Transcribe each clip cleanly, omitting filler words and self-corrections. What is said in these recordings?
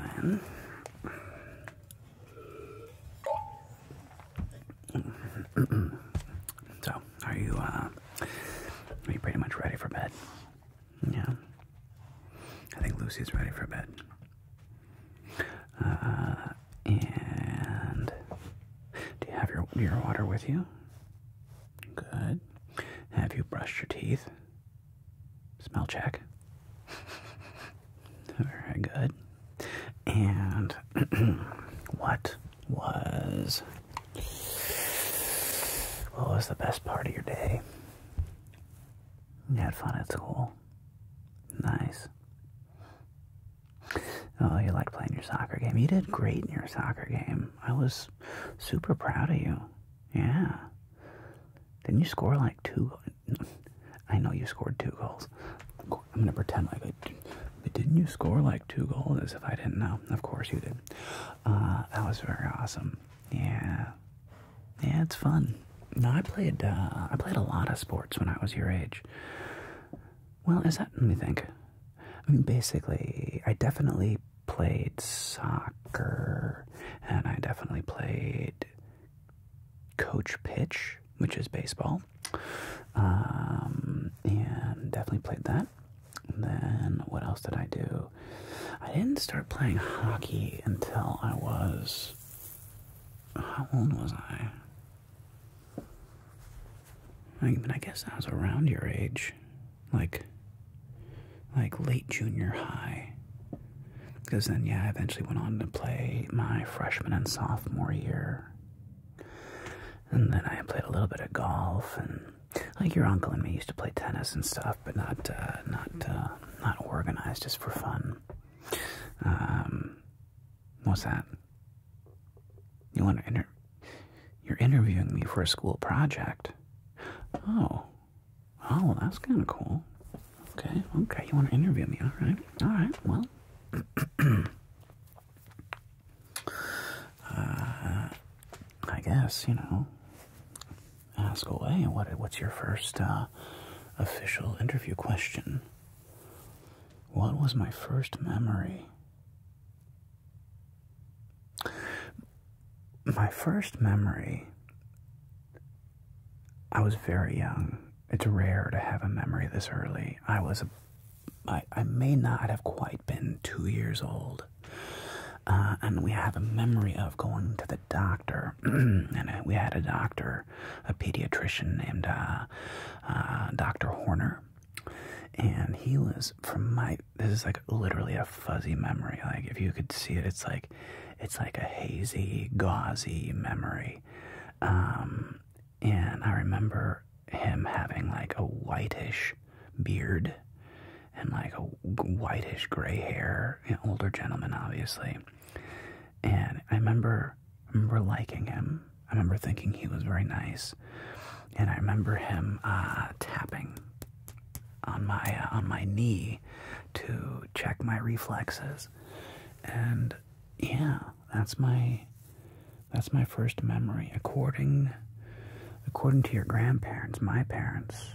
time. So, are you pretty much ready for bed? Yeah. I think Lucy's ready for bed. And do you have your water with you? Good. Have you brushed your teeth? Smell check. Very good. And what was the best part of your day? You had fun at school. Nice. Oh, you liked playing your soccer game. You did great in your soccer game. I was super proud of you. Yeah. Didn't you score like 2? I know you scored 2 goals. I'm gonna pretend like I did. But didn't you score like 2 goals? As if I didn't know. Of course you did. That was very awesome. Yeah. Yeah, it's fun. No, I played a lot of sports when I was your age. Well, is that, let me think. I mean, basically, I definitely played soccer, and I definitely played coach pitch, which is baseball. And definitely played that. And then what else did I do? I didn't start playing hockey until I was, how old was I? I mean, I guess I was around your age, like late junior high, because then, yeah, I eventually went on to play my freshman and sophomore year, and then I played a little bit of golf, and like your uncle and me used to play tennis and stuff, but not organized, just for fun. What's that? You want to you're interviewing me for a school project? Oh, well, that's kind of cool. Okay, you want to interview me, all right, well, I guess, you know, ask away. What's your first, official interview question? What was my first memory? My first memory, I was very young. It's rare to have a memory this early. I may not have quite been 2 years old. And we have a memory of going to the doctor. And we had a doctor, a pediatrician named Dr. Horner. And he was, this is like literally a fuzzy memory. Like if you could see it, it's like a hazy, gauzy memory. And I remember him having like a whitish beard and like a whitish gray hair, an older gentleman obviously, and I remember liking him. I remember thinking he was very nice, and I remember him tapping on my knee to check my reflexes, and yeah, that's my first memory. According to your grandparents, my parents,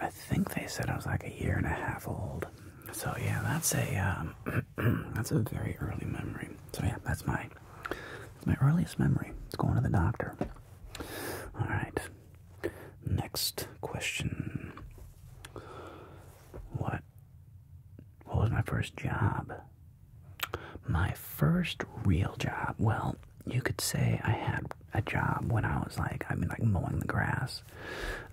I think they said I was like a year and a half old. So yeah, that's a very early memory. So yeah, that's my earliest memory. It's going to the doctor. All right, next question. What was my first job? My first real job, well, you could say I had a job when I was like mowing the grass.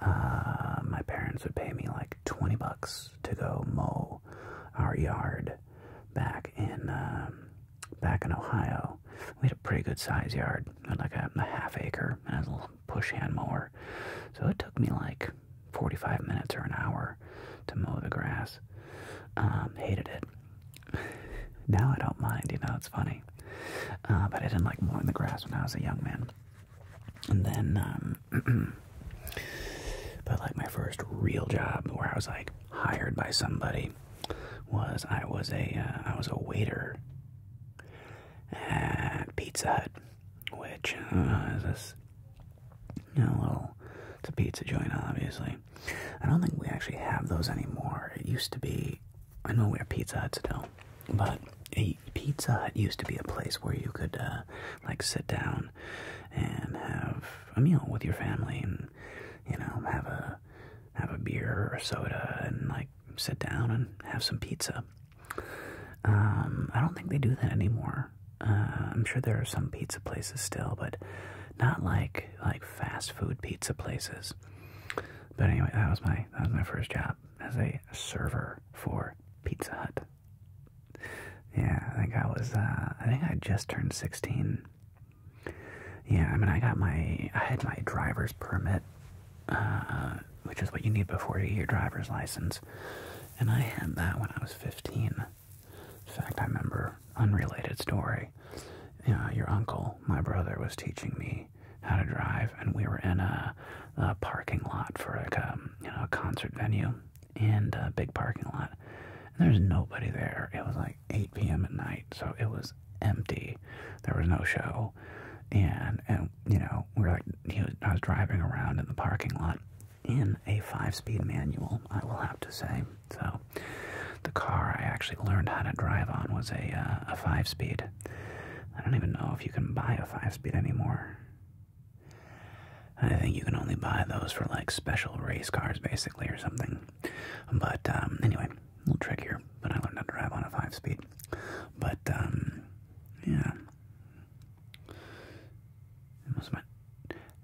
My parents would pay me like $20 to go mow our yard back in Ohio. We had a pretty good size yard, like a half acre, and I was a little push hand mower. So it took me like 45 minutes or an hour to mow the grass. Hated it. Now I don't mind, you know, it's funny. But I didn't like mowing the grass when I was a young man. And then, but like my first real job where I was like hired by somebody was I was a waiter at Pizza Hut, which is this, you know, it's a pizza joint obviously. I don't think we actually have those anymore. It used to be I know we're Pizza Huts now, but a Pizza Hut used to be a place where you could, like, sit down and have a meal with your family and, you know, have a beer or soda and, like, sit down and have some pizza. I don't think they do that anymore. I'm sure there are some pizza places still, but not like fast food pizza places. But anyway, that was my first job as a server for Pizza Hut. Yeah, I think I just turned 16. Yeah, I mean, I had my driver's permit, which is what you need before you get your driver's license, and I had that when I was 15. In fact, I remember, unrelated story, you know, your uncle, my brother, was teaching me how to drive, and we were in a parking lot for a concert venue, and a big parking lot, and there's nobody there. It was like 8 p.m. at night, so it was empty. There was no show, and you know, we were like, I was driving around in the parking lot in a 5-speed manual, I will have to say. So the car I actually learned how to drive on was a 5-speed. I don't even know if you can buy a 5-speed anymore. I think you can only buy those for, like, special race cars, basically, or something. But, anyway, a little trick here, but I learned how to drive on a 5-speed. But, yeah.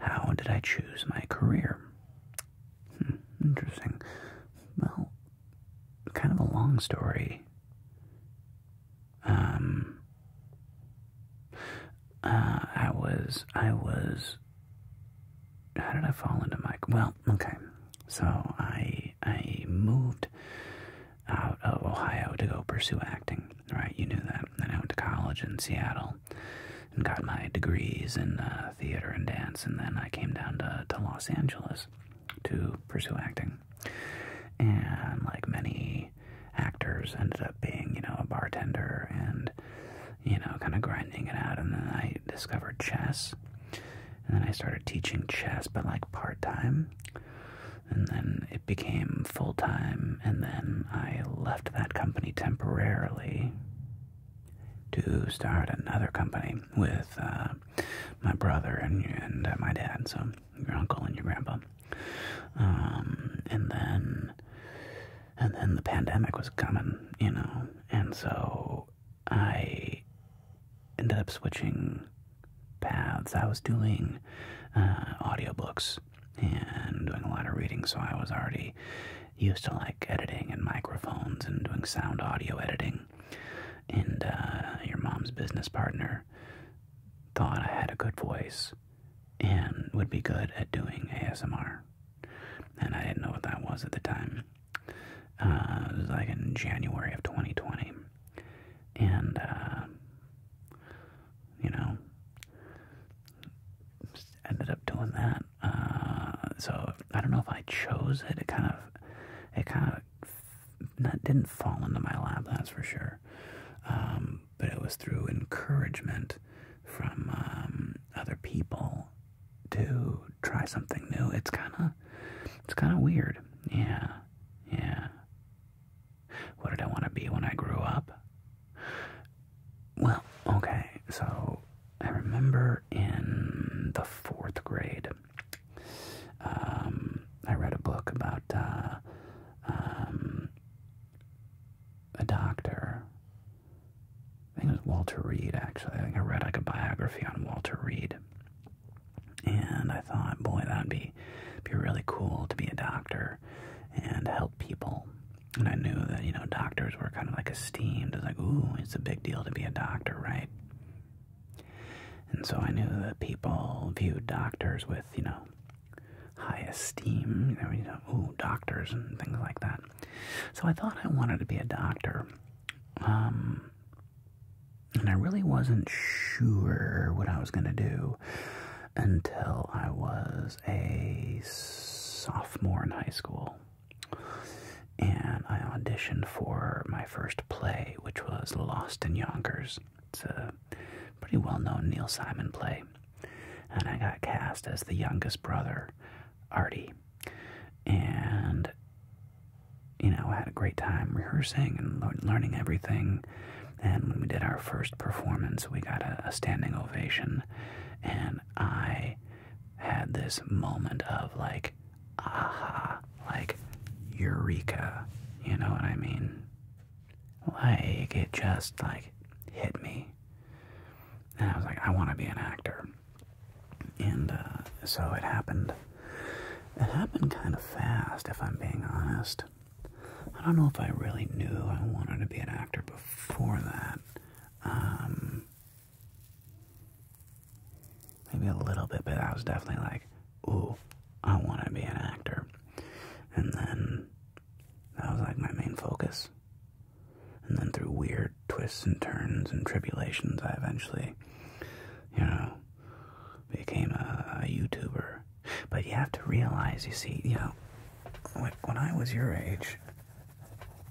How did I choose my career? Interesting. Well, kind of a long story. How did I fall into my... Well, okay. So I moved out of Ohio to go pursue acting, right? You knew that. Then I went to college in Seattle and got my degrees in theater and dance, and then I came down to Los Angeles to pursue acting. And like many actors, ended up being, you know, a bartender and, you know, kind of grinding it out. And then I discovered chess. And then I started teaching chess, but like part-time. And then it became full-time. And then I left that company temporarily to start another company with my brother and my dad. So your uncle and your grandpa. And then the pandemic was coming, you know. And so I ended up switching paths. I was doing audiobooks and doing a lot of reading, so I was already used to, like, editing and microphones and doing sound audio editing. And your mom's business partner thought I had a good voice and would be good at doing ASMR. And I didn't know what that was at the time. It was like in January of 2020. And, you know, just ended up doing that. So I don't know if I chose it. It didn't fall into my lap, that's for sure. But it was through encouragement from other people to try something new. It's kind of weird. Yeah. What did I want to be when I grew up? Well, okay, so I remember in the 4th grade, I read a book about a doctor. I think it was Walter Reed, actually. I think I read, like, a biography on Walter Reed. And I thought, boy, that'd be really cool to be a doctor and help people. And I knew that, you know, doctors were kind of like esteemed. It's like, ooh, it's a big deal to be a doctor, right? And so I knew that people viewed doctors with, you know, high esteem. You know, ooh, doctors and things like that. So I thought I wanted to be a doctor. And I really wasn't sure what I was going to do until I was a sophomore in high school. And I auditioned for my first play, which was Lost in Yonkers. It's a pretty well-known Neil Simon play. And I got cast as the youngest brother, Artie. And you know, had a great time rehearsing and learning everything. And when we did our first performance, we got a standing ovation. And I had this moment of like, aha, like eureka, you know what I mean? Like, it just like hit me. And I was like, I want to be an actor. And so it happened. It happened kind of fast, if I'm being honest. I don't know if I really knew I wanted to be an actor before that. Maybe a little bit, but I was definitely like, ooh, I want to be an actor. And then that was like my main focus. And then through weird twists and turns and tribulations, I eventually, you know, became a YouTuber. But you have to realize, you see, you know, when I was your age,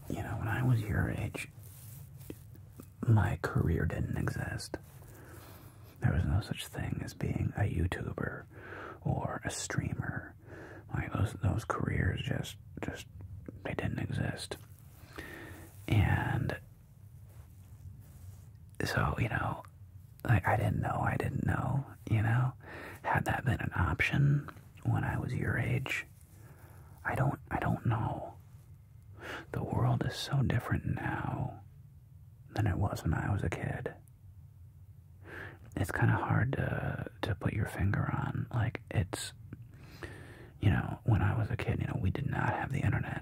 you know, when I was your age, my career didn't exist. There was no such thing as being a YouTuber or a streamer. Like, those careers just they didn't exist. And so, you know, like, I didn't know, you know, had that been an option when I was your age, I don't know. The world is so different now than it was when I was a kid. It's kind of hard to put your finger on. Like, it's, you know, when I was a kid, you know, we did not have the internet.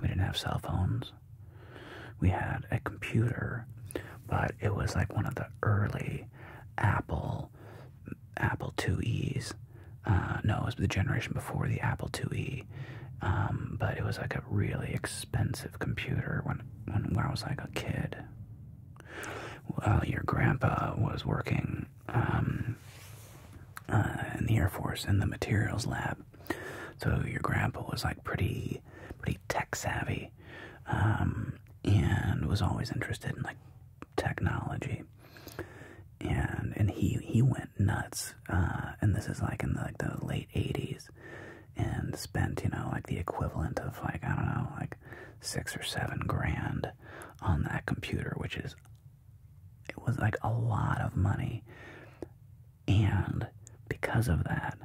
We didn't have cell phones. We had a computer, but it was like one of the early Apple IIes. No, it was the generation before the Apple IIe. But it was like a really expensive computer when I was like a kid. Well, your grandpa was working in the Air Force in the materials lab, so your grandpa was like pretty tech savvy, and was always interested in like technology, and he went nuts. And this is like in the late 80s. And spent, you know, like the equivalent of like, I don't know, like $6,000 or $7,000 on that computer, which is, it was like a lot of money. And because of that,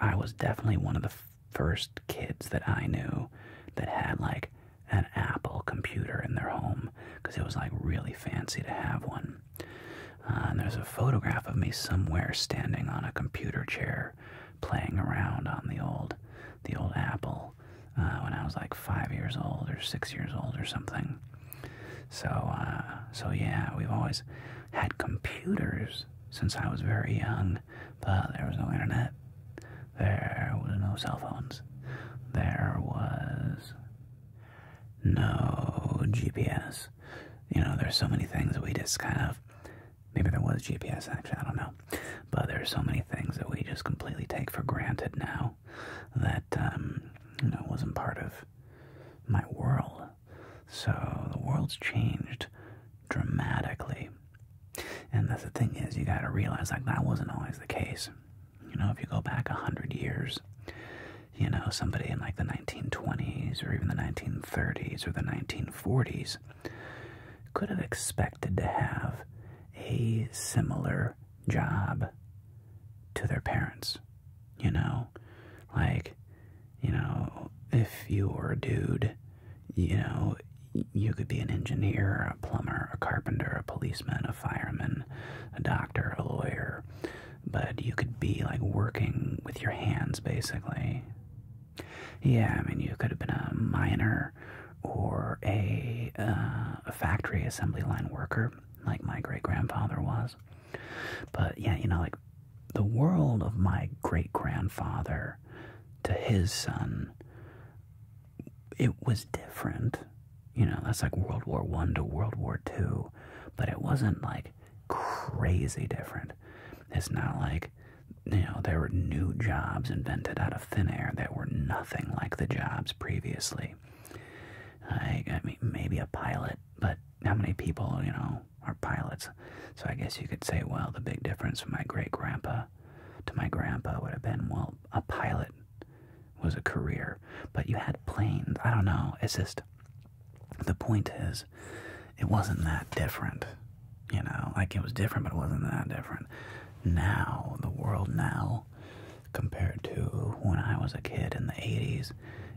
I was definitely one of the first kids that I knew that had like an Apple computer in their home, because it was like really fancy to have one. And there's a photograph of me somewhere standing on a computer chair, playing around on the old Apple when I was like 5 years old or 6 years old or something. So yeah, we've always had computers since I was very young, but there was no internet, there was no cell phones, there was no GPS. You know, there's so many things that we just kind of, maybe there was GPS actually, I don't know. But there's so many things that we just completely take for granted now that, you know, wasn't part of my world. So the world's changed dramatically. And that's the thing is, you gotta realize, like, that wasn't always the case. You know, if you go back 100 years, you know, somebody in like the 1920s or even the 1930s or the 1940s could have expected to have a similar job to their parents. You know, like, you know, if you were a dude, you know, you could be an engineer, a plumber, a carpenter, a policeman, a fireman, a doctor, a lawyer, but you could be like working with your hands basically. Yeah, I mean, you could have been a miner or a factory assembly line worker, like my great-grandfather was. But yeah, you know, like the world of my great-grandfather to his son, it was different. You know, that's like World War I to World War II, but it wasn't like crazy different. It's not like, you know, there were new jobs invented out of thin air that were nothing like the jobs previously. Like, I mean, maybe a pilot, but how many people, you know, are pilots? So I guess you could say, well, the big difference from my great-grandpa to my grandpa would have been, well, a pilot was a career, but you had planes. I don't know. It's just, the point is, it wasn't that different, you know? Like, it was different, but it wasn't that different. Now, the world now, compared to when I was a kid in the 80s,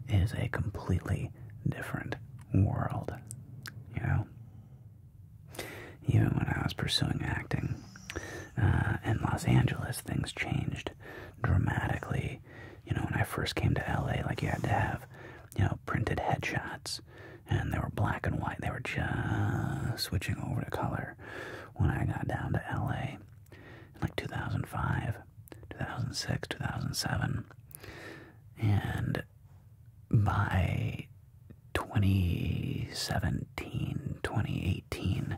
is a completely different world, you know? Even when I was pursuing acting in Los Angeles, things changed dramatically. You know, when I first came to LA, like, you had to have, you know, printed headshots, and they were black and white. They were just switching over to color when I got down to LA in like 2005, 2006, 2007. And by 2017, 2018,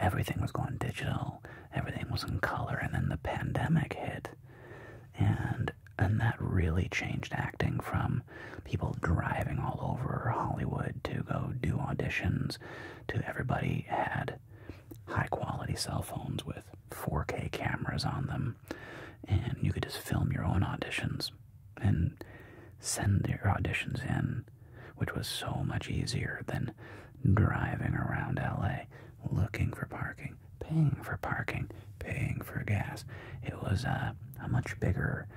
everything was going digital, everything was in color, and then the pandemic hit, and that really changed acting from people driving all over Hollywood to go do auditions to everybody had high-quality cell phones with 4K cameras on them, and you could just film your own auditions and send your auditions in, which was so much easier than driving around LA, looking for parking, paying for parking, paying for gas. It was a much bigger,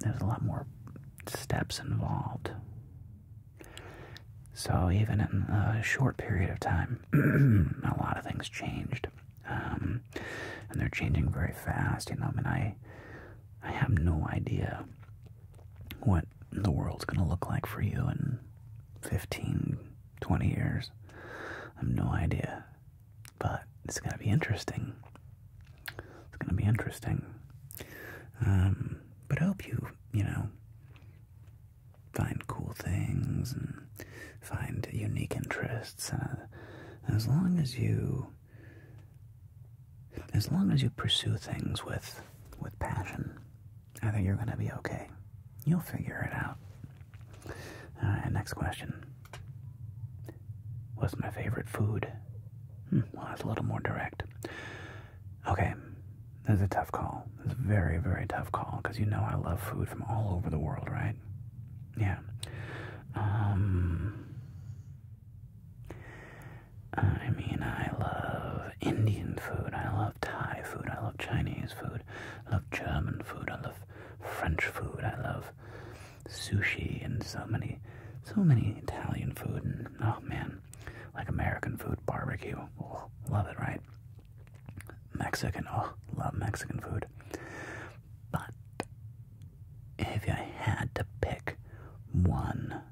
there was a lot more steps involved. So even in a short period of time, a lot of things changed, and they're changing very fast, you know. I mean, I have no idea what the world's going to look like for you in 15, 20 years. I have no idea. But it's going to be interesting. It's going to be interesting. But I hope you, you know, find cool things and find unique interests. As long as you pursue things with passion, I think you're going to be okay. You'll figure it out. All right, next question. What's my favorite food? Well, that's a little more direct. Okay, this is a tough call. This is a very, very tough call, because you know I love food from all over the world, right? Yeah. I mean, I love Indian food. I love Thai food. I love Chinese food. I love German food. I love French food. I love sushi and so many Italian food. And, oh, man. Like American food, barbecue, oh, love it, right? Mexican, oh, love Mexican food. But if I had to pick one,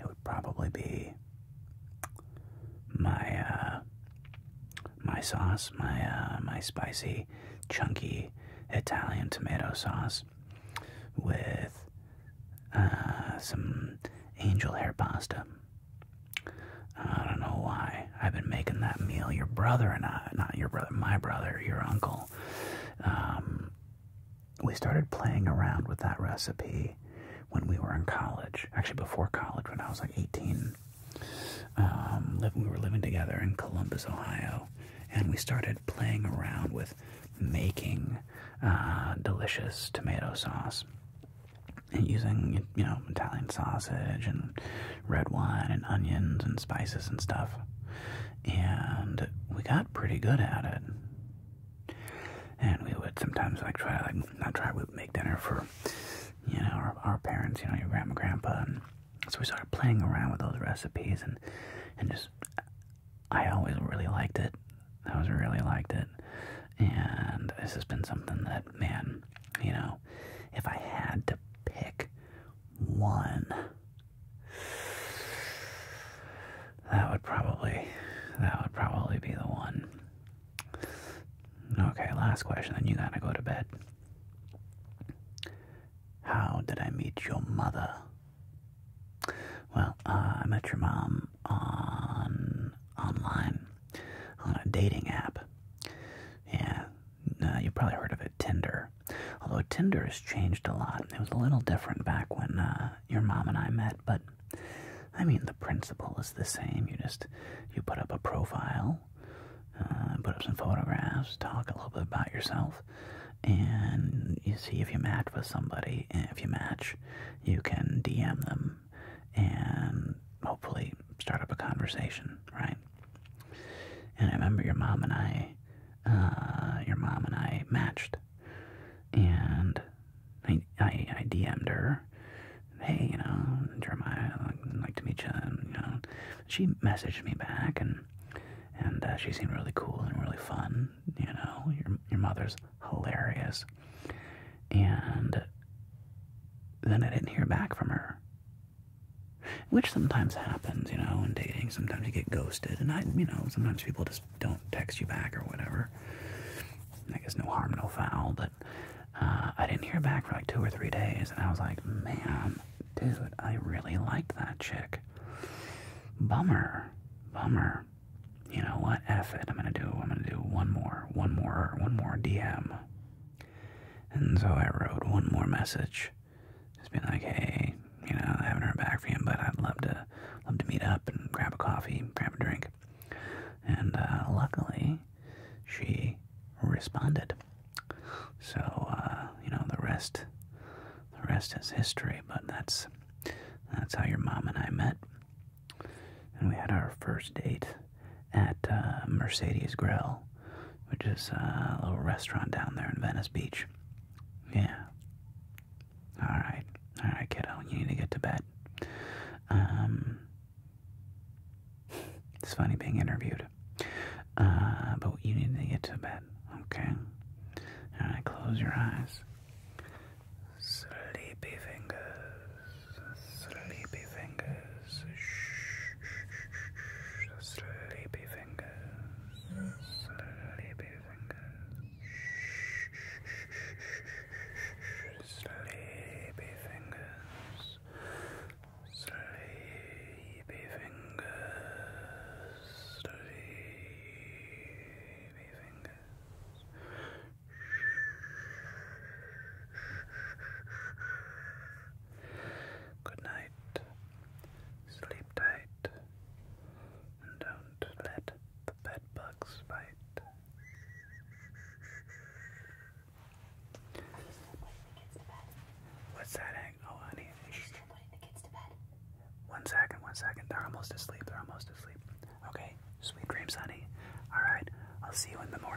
it would probably be my my sauce, my spicy, chunky Italian tomato sauce with some angel hair pasta. I don't know why. I've been making that meal. Your brother and I, not your brother, my brother, your uncle, we started playing around with that recipe when we were in college. Actually, before college, when I was like 18. We were living together in Columbus, Ohio, and we started playing around with making delicious tomato sauce. And using, you know, Italian sausage and red wine and onions and spices and stuff. And we got pretty good at it. And we would sometimes, like, we would make dinner for, you know, our parents, you know, your grandma, grandpa. And so we started playing around with those recipes and just, I always really liked it. I always really liked it. And this has been something that, man, you know, if I had to pick one, that would probably be the one. Okay, last question, then you gotta go to bed. How did I meet your mother? Well, I met your mom online on a dating app. Yeah, you probably heard of it, Tinder. Although Tinder has changed a lot. It was a little different back when your mom and I met, but I mean, the principle is the same. You put up a profile, put up some photographs, talk a little bit about yourself, and you see if you match with somebody, and if you match, you can DM them and hopefully start up a conversation, right? And I remember your mom and I matched, and I DM'd her, hey, you know, Jeremiah, I'd like to meet you, and, you know, she messaged me back, and she seemed really cool and really fun, you know, your mother's hilarious, and then I didn't hear back from her, which sometimes happens, you know, in dating. Sometimes you get ghosted, and you know, sometimes people just don't text you back or whatever. I guess no harm, no foul, but I didn't hear back for like 2 or 3 days, and I was like, man, dude, I really liked that chick. Bummer. You know what? F it. I'm gonna do one more DM. And so I wrote one more message, just being like, hey, you know, I haven't heard back from you, but I'd love to meet up and grab a coffee, grab a drink. And luckily, she responded. So you know, the rest is history. But that's how your mom and I met, and we had our first date at Mercedes Grill, which is a little restaurant down there in Venice Beach. Yeah. All right, kiddo, you need to get to bed. It's funny being interviewed, but you need to get to bed, okay? All right, close your eyes. Sleepy fingers. Shh. Sleepy fingers. One second, they're almost asleep. Okay, sweet dreams, honey. All right, I'll see you in the morning.